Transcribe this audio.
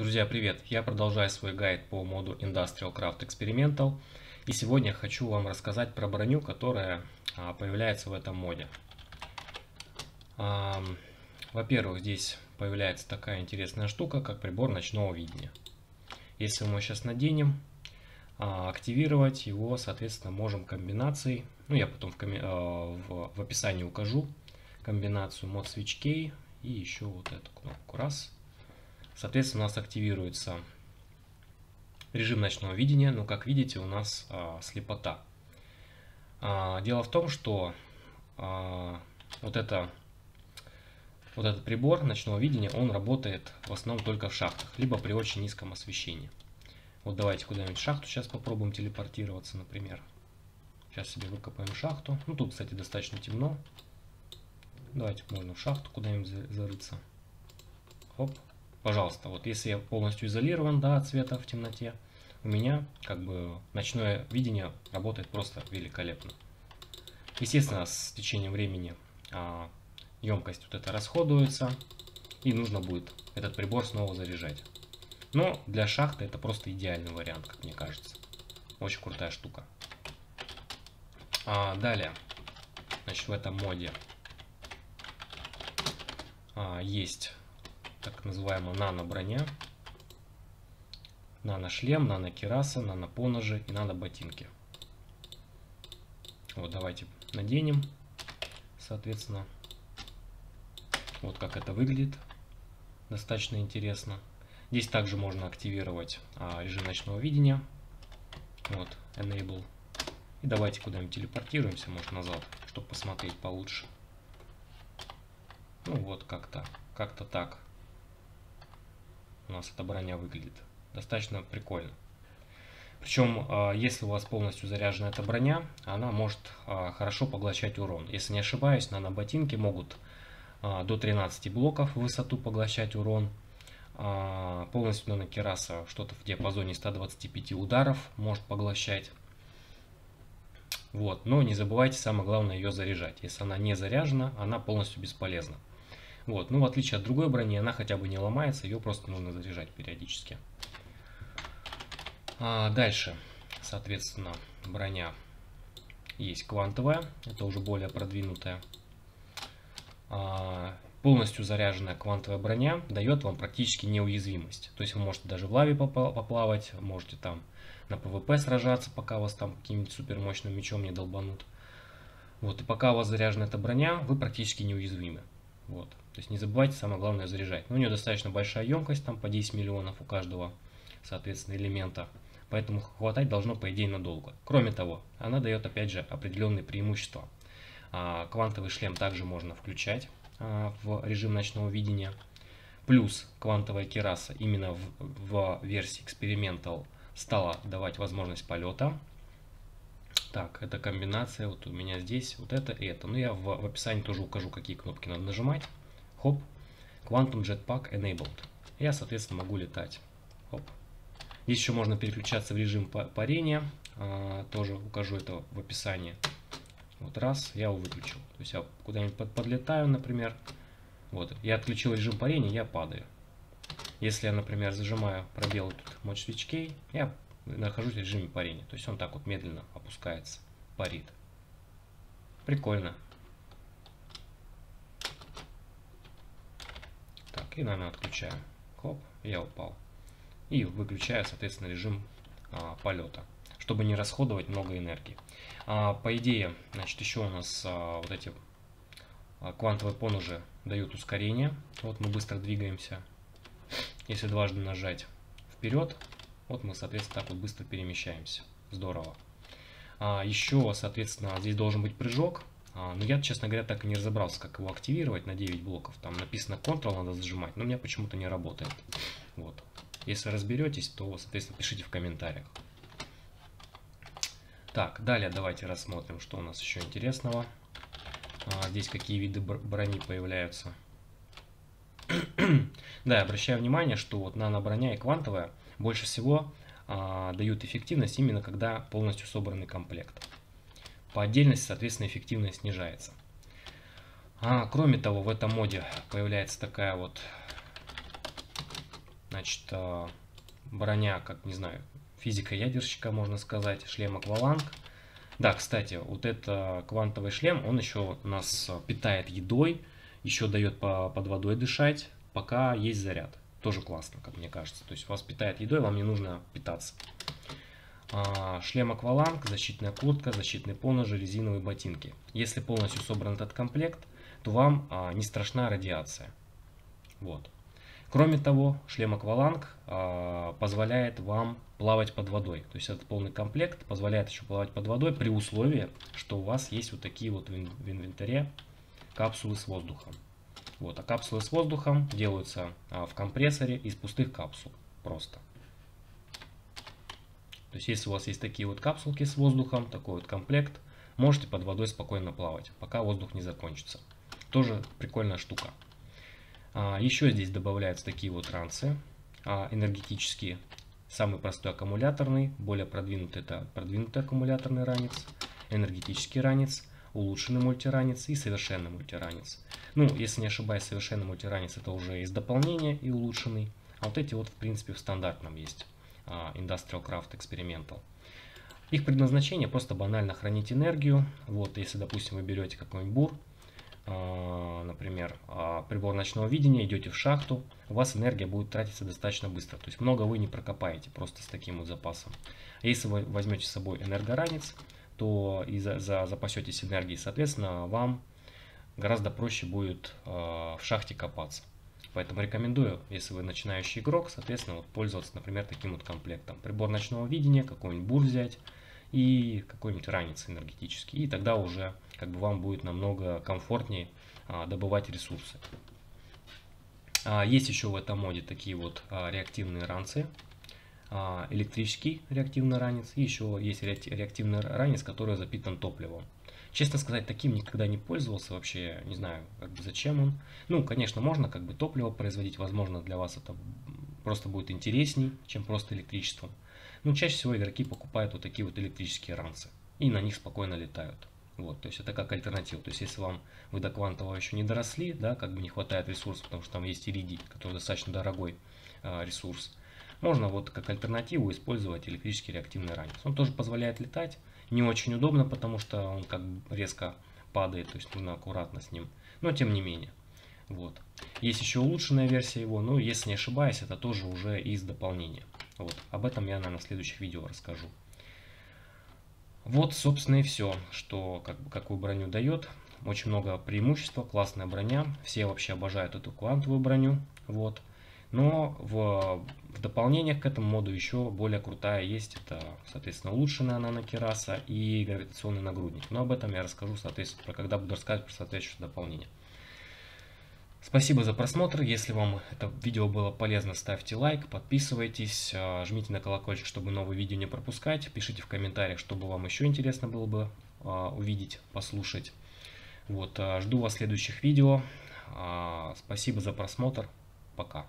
Друзья, привет! Я продолжаю свой гайд по моду Industrial Craft Experimental. И сегодня хочу вам рассказать про броню, которая появляется в этом моде. Во-первых, здесь появляется такая интересная штука, как прибор ночного видения. Если мы сейчас наденем, активировать его, соответственно, можем комбинацией. Ну, я потом в описании укажу комбинацию Mode Switch Key и еще вот эту кнопку. Раз. Соответственно, у нас активируется режим ночного видения, но, как видите, у нас слепота. Дело в том, что вот этот прибор ночного видения, он работает в основном только в шахтах, либо при очень низком освещении. Вот давайте куда-нибудь в шахту сейчас попробуем телепортироваться, например. Сейчас себе выкопаем шахту. Ну, тут, кстати, достаточно темно. Давайте можно в шахту куда-нибудь зарыться. Оп. Пожалуйста, вот если я полностью изолирован, да, от света в темноте, у меня как бы ночное видение работает просто великолепно. Естественно, с течением времени емкость вот эта расходуется, и нужно будет этот прибор снова заряжать. Но для шахты это просто идеальный вариант, как мне кажется. Очень крутая штука. Далее, значит, в этом моде есть так называемая нано-броня, нано-шлем, нано-кераса, нано-поножи и нано-ботинки. Вот давайте наденем, соответственно, вот как это выглядит, достаточно интересно. Здесь также можно активировать режим ночного видения, вот, Enable. И давайте куда-нибудь телепортируемся, может, назад, чтобы посмотреть получше. Ну вот, как-то так у нас эта броня выглядит. Достаточно прикольно. Причем, если у вас полностью заряжена эта броня, она может хорошо поглощать урон. Если не ошибаюсь, наноботинки могут до 13 блоков в высоту поглощать урон. Полностью нанокераса что-то в диапазоне 125 ударов может поглощать. Вот. Но не забывайте, самое главное, ее заряжать. Если она не заряжена, она полностью бесполезна. Вот, ну в отличие от другой брони, она хотя бы не ломается, ее просто нужно заряжать периодически. Дальше, соответственно, броня есть квантовая, это уже более продвинутая. Полностью заряженная квантовая броня дает вам практически неуязвимость. То есть вы можете даже в лаве поплавать, можете там на ПВП сражаться, пока вас там каким-нибудь супермощным мечом не долбанут. Вот, и пока у вас заряжена эта броня, вы практически неуязвимы. Вот. То есть не забывайте, самое главное, заряжать. Но у нее достаточно большая емкость, там по 10 миллионов у каждого, соответственно, элемента. Поэтому хватать должно, по идее, надолго. Кроме того, она дает, опять же, определенные преимущества. Квантовый шлем также можно включать в режим ночного видения. Плюс квантовая кераса именно в версии Experimental стала давать возможность полета. Так, это комбинация, вот у меня здесь, вот это и это. Но я в описании тоже укажу, какие кнопки надо нажимать. Хоп. Quantum Jetpack Enabled. Я, соответственно, могу летать. Хоп. Здесь еще можно переключаться в режим парения. Тоже укажу это в описании. Вот раз, я его выключил. То есть я куда-нибудь подлетаю, например. Вот, я отключил режим парения, я падаю. Если я, например, зажимаю пробел тут Mode Switch Key, я нахожусь в режиме парения. То есть он так вот медленно опускается, парит. Прикольно. Так, и, наверное, отключаем. Хоп, я упал. И выключаю, соответственно, режим полета, чтобы не расходовать много энергии. По идее, значит, еще у нас вот эти квантовые поножи дают ускорение. Вот мы быстро двигаемся. Если дважды нажать вперед, вот мы, соответственно, так вот быстро перемещаемся. Здорово. Еще, соответственно, здесь должен быть прыжок. Но я, честно говоря, так и не разобрался, как его активировать на 9 блоков. Там написано Ctrl, надо зажимать, но у меня почему-то не работает. Вот. Если разберетесь, то, соответственно, пишите в комментариях. Так, далее давайте рассмотрим, что у нас еще интересного. Здесь какие виды брони появляются. Да, обращаю внимание, что вот нано-броня и квантовая больше всего дают эффективность именно когда полностью собранный комплект. По отдельности, соответственно, эффективность снижается. Кроме того, в этом моде появляется такая вот Значит, броня, как, не знаю, физика ядерщика, можно сказать, шлем акваланг. Да, кстати, вот этот квантовый шлем, он еще нас питает едой, еще дает под водой дышать, пока есть заряд. Тоже классно, как мне кажется. То есть вас питает едой, вам не нужно питаться. Шлем акваланг, защитная куртка, защитные поножи, резиновые ботинки. Если полностью собран этот комплект, то вам не страшна радиация. Вот. Кроме того, шлем акваланг позволяет вам плавать под водой. То есть этот полный комплект позволяет еще плавать под водой при условии, что у вас есть вот такие вот в инвентаре капсулы с воздухом. Вот, а капсулы с воздухом делаются в компрессоре из пустых капсул просто. То есть если у вас есть такие вот капсулки с воздухом, такой вот комплект, можете под водой спокойно плавать, пока воздух не закончится. Тоже прикольная штука. Еще здесь добавляются такие вот ранцы энергетические. Самый простой аккумуляторный, более продвинутый — это продвинутый аккумуляторный ранец, энергетический ранец, улучшенный мультиранец и совершенный мультиранец. Ну, если не ошибаюсь, совершенный мультиранец — это уже из дополнения и улучшенный. А вот эти вот, в принципе, в стандартном есть Industrial Craft Experimental. Их предназначение просто банально хранить энергию. Вот, если, допустим, вы берете какой-нибудь бур, например, прибор ночного видения, идете в шахту, у вас энергия будет тратиться достаточно быстро. То есть много вы не прокопаете просто с таким вот запасом. А если вы возьмете с собой энергоранец, то и запасетесь энергией, соответственно, вам гораздо проще будет в шахте копаться. Поэтому рекомендую, если вы начинающий игрок, соответственно, вот пользоваться, например, таким вот комплектом. Прибор ночного видения, какой-нибудь бур взять и какой-нибудь ранец энергетический. И тогда уже как бы вам будет намного комфортнее добывать ресурсы. Есть еще в этом моде такие вот реактивные ранцы. Электрический реактивный ранец. И еще есть реактивный ранец, который запитан топливом. Честно сказать, таким никогда не пользовался, вообще не знаю, как бы зачем он. Ну, конечно, можно как бы топливо производить, возможно, для вас это просто будет интересней, чем просто электричеством. Но чаще всего игроки покупают вот такие вот электрические ранцы и на них спокойно летают. Вот, то есть это как альтернатива. То есть если вы до квантового еще не доросли, да, как бы не хватает ресурсов, потому что там есть иридий, который достаточно дорогой ресурс, можно вот как альтернативу использовать электрический реактивный ранец. Он тоже позволяет летать. Не очень удобно, потому что он как бы резко падает, то есть нужно аккуратно с ним. Но тем не менее. Вот. Есть еще улучшенная версия его, но если не ошибаюсь, это тоже уже из дополнения. Вот. Об этом я, наверное, в следующих видео расскажу. Вот, собственно, и все, что как бы, какую броню дает. Очень много преимуществ, классная броня. Все вообще обожают эту квантовую броню. Вот. Но в дополнениях к этому моду еще более крутая есть. Это, соответственно, улучшенная нанокераса и гравитационный нагрудник. Но об этом я расскажу, соответственно, когда буду рассказывать про соответствующее дополнение. Спасибо за просмотр. Если вам это видео было полезно, ставьте лайк, подписывайтесь, жмите на колокольчик, чтобы новые видео не пропускать. Пишите в комментариях, что бы вам еще интересно было бы увидеть, послушать. Вот, жду вас в следующих видео. Спасибо за просмотр. Пока.